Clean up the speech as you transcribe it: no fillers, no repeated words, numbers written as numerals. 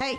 hey,